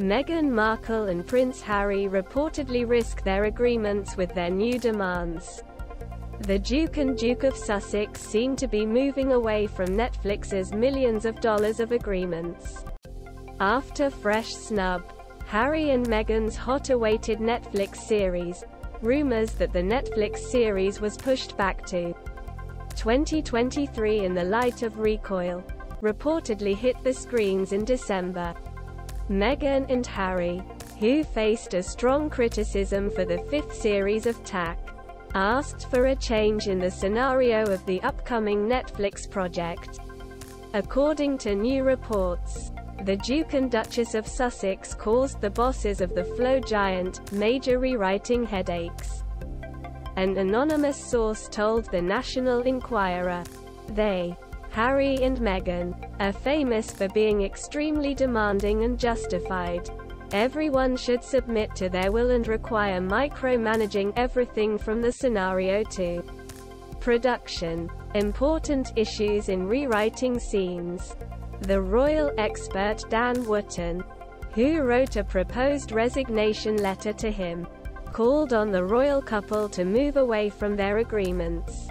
Meghan Markle and Prince Harry reportedly risk their agreements with their new demands. The Duke and Duke of Sussex seem to be moving away from Netflix's millions of dollars of agreements. After fresh snub, Harry and Meghan's hot-awaited Netflix series. Rumors that the Netflix series was pushed back to 2023 in the light of Recoil, reportedly hit the screens in December. Meghan and Harry, who faced a strong criticism for the fifth series of TAC, asked for a change in the scenario of the upcoming Netflix project. According to new reports, the Duke and Duchess of Sussex caused the bosses of the Flow giant major rewriting headaches. An anonymous source told the National Enquirer. They, Harry and Meghan, are famous for being extremely demanding and justified. Everyone should submit to their will and require micromanaging everything from the scenario to production. Important issues in rewriting scenes. The royal expert Dan Wootton, who wrote a proposed resignation letter to him, called on the royal couple to move away from their agreements.